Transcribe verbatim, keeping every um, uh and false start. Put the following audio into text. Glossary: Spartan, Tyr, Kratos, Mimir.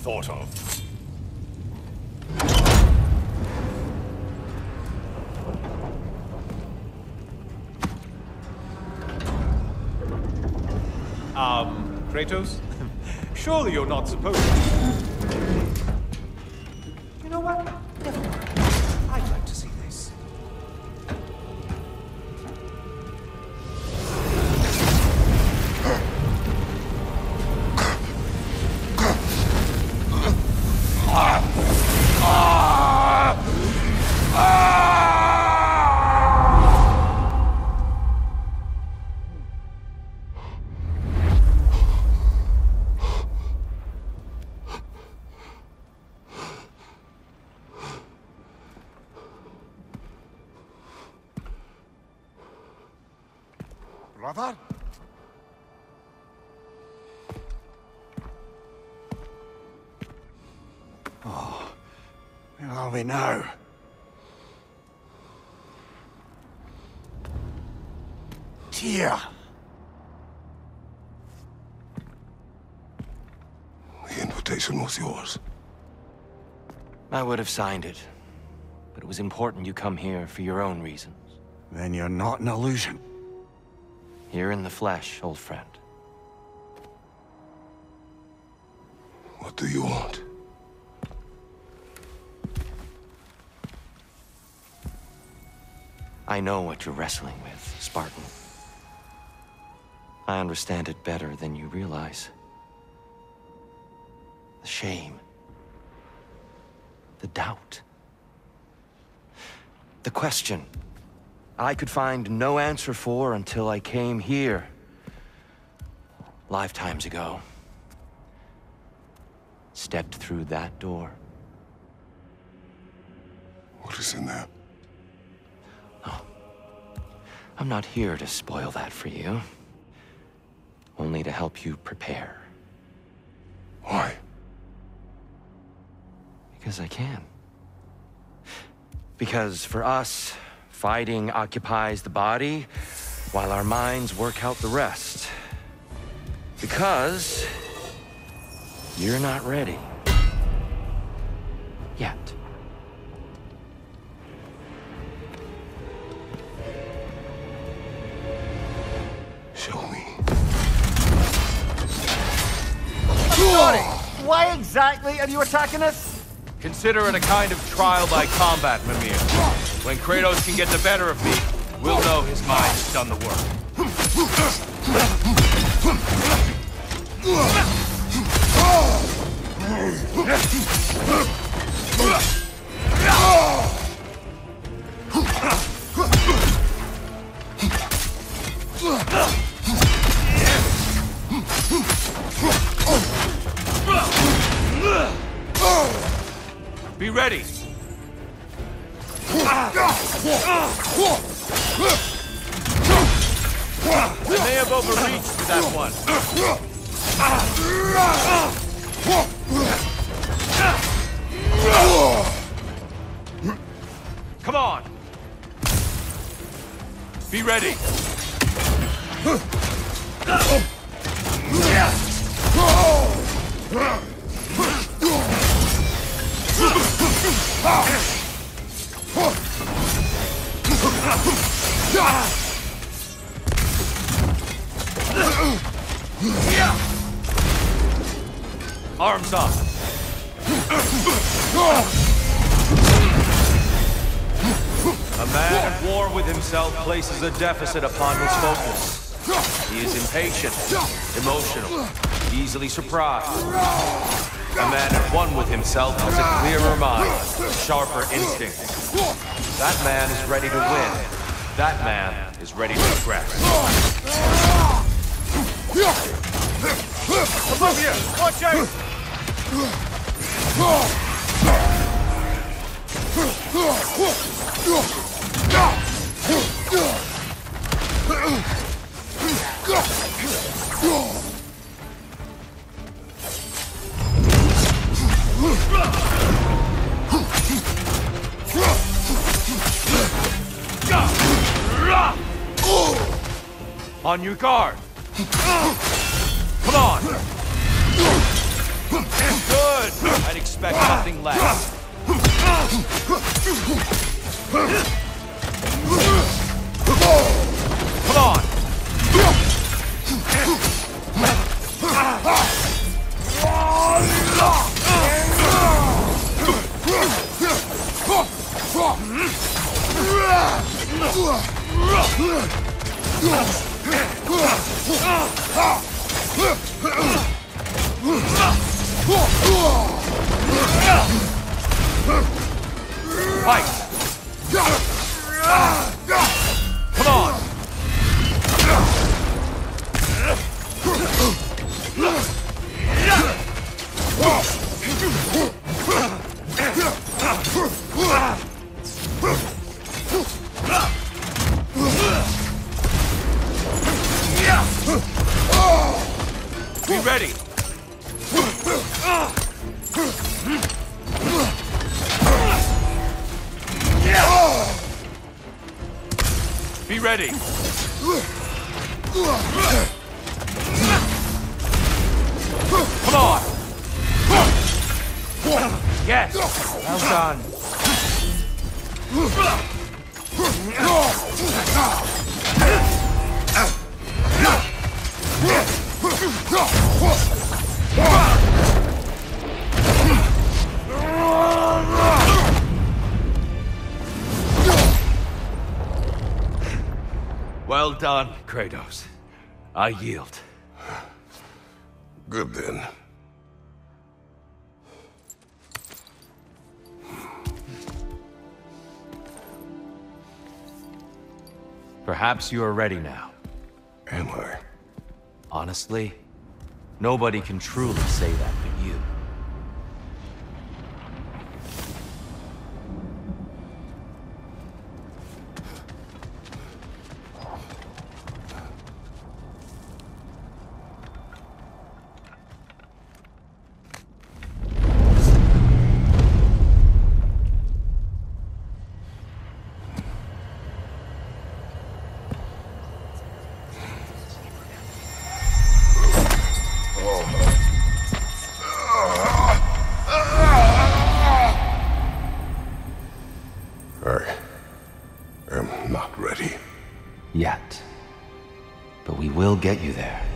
thought of. Um, Kratos? Surely you're not supposed to. You know what? Never mind. I'd like to see this. Brother? Oh, where are we now? Tyr! The invitation was yours. I would have signed it, but it was important you come here for your own reasons. Then you're not an illusion. You're in the flesh, old friend. What do you want? I know what you're wrestling with, Spartan. I understand it better than you realize. The shame. The doubt. The question I could find no answer for until I came here, lifetimes ago. Stepped through that door. What is in there? Oh. I'm not here to spoil that for you. Only to help you prepare. Why? Because I can. Because for us, fighting occupies the body, while our minds work out the rest. Because you're not ready. Yet. Show me. Sorry! Why exactly are you attacking us? Consider it a kind of trial by combat, Mimir. When Kratos can get the better of me, we'll know his mind's done the work. Be ready. I may have overreached for that one. Come on! Be ready! Arms up. A man at war with himself places a deficit upon his focus. He is impatient, emotional, easily surprised. A man at one with himself has a clearer mind, sharper instincts. That man is ready to win. That man is ready to progress. Above you! Watch out! On your guard! Come on! Good! Well done, Kratos. I yield. Good then. Perhaps you are ready now. Am I? Honestly, nobody can truly say that but you. Get you there.